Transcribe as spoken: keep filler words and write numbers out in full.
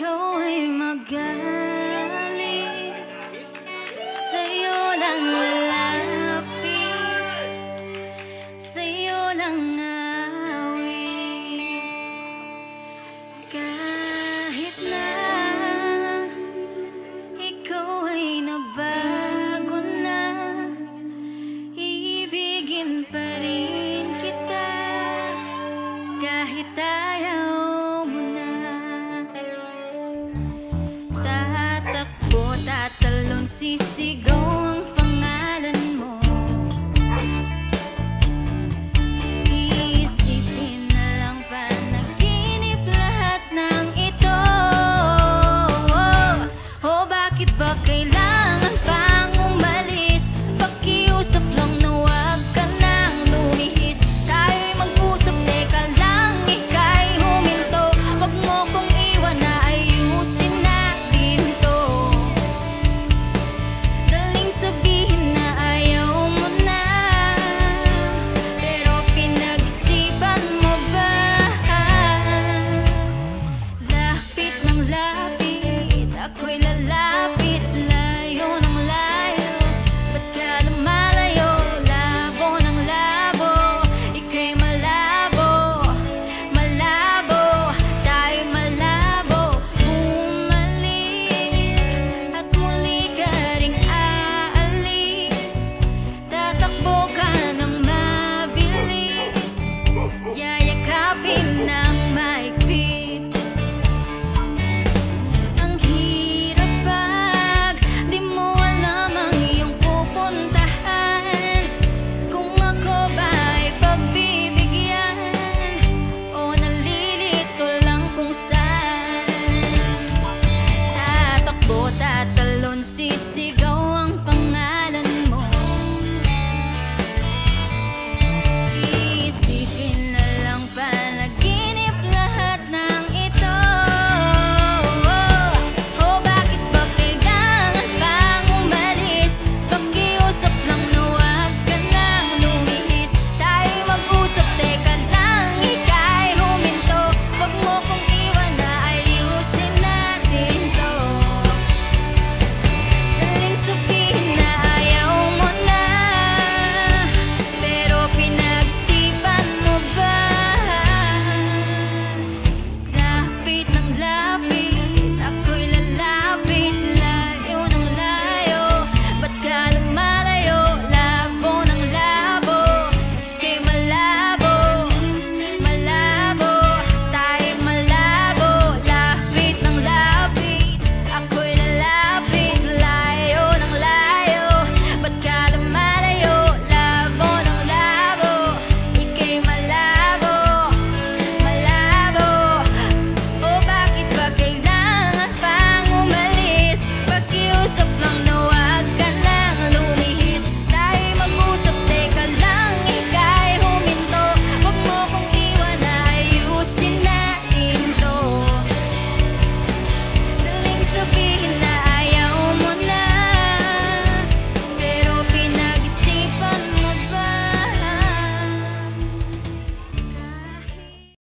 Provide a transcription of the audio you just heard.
ikaw ay magaling, sa'yo lang lalapit, sa'yo lang